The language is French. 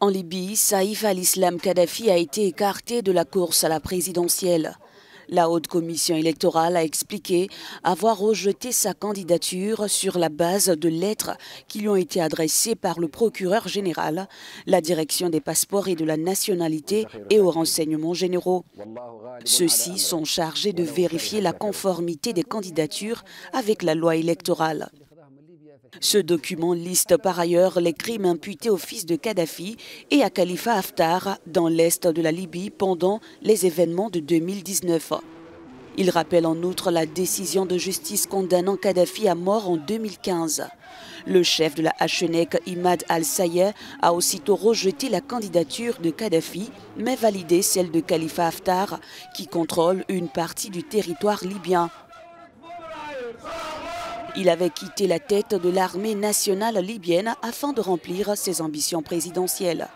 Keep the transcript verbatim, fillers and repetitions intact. En Libye, Saïf Al-Islam Kadhafi a été écarté de la course à la présidentielle. La Haute Commission électorale a expliqué avoir rejeté sa candidature sur la base de lettres qui lui ont été adressées par le procureur général, la direction des passeports et de la nationalité et aux renseignements généraux. Ceux-ci sont chargés de vérifier la conformité des candidatures avec la loi électorale. Ce document liste par ailleurs les crimes imputés au fils de Kadhafi et à Khalifa Haftar dans l'est de la Libye pendant les événements de deux mille dix-neuf. Il rappelle en outre la décision de justice condamnant Kadhafi à mort en deux mille quinze. Le chef de la H N E C, Imad al-Sayed, a aussitôt rejeté la candidature de Kadhafi, mais validé celle de Khalifa Haftar, qui contrôle une partie du territoire libyen. Il avait quitté la tête de l'armée nationale libyenne afin de remplir ses ambitions présidentielles.